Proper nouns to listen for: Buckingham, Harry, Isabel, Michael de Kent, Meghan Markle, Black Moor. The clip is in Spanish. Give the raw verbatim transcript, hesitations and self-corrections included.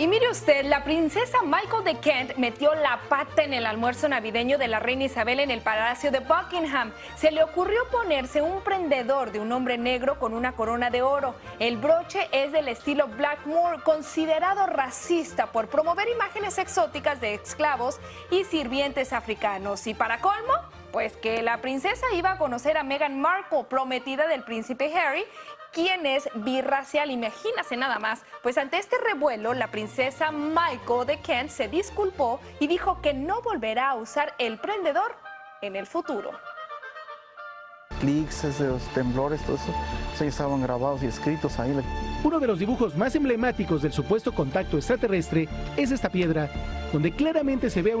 Y mire usted, la princesa Michael de Kent metió la pata en el almuerzo navideño de la reina Isabel en el palacio de Buckingham. Se le ocurrió ponerse un prendedor de un hombre negro con una corona de oro. El broche es del estilo Black Moor, considerado racista por promover imágenes exóticas de esclavos y sirvientes africanos. Y para colmo, pues que la princesa iba a conocer a Meghan Markle, prometida del príncipe Harry, quien es birracial. Imagínase nada más. Pues ante este revuelo, la princesa Michael de Kent se disculpó y dijo que no volverá a usar el prendedor en el futuro. Clics, esos temblores, todo eso, se estaban grabados y escritos ahí. Uno de los dibujos más emblemáticos del supuesto contacto extraterrestre es esta piedra, donde claramente se ve a una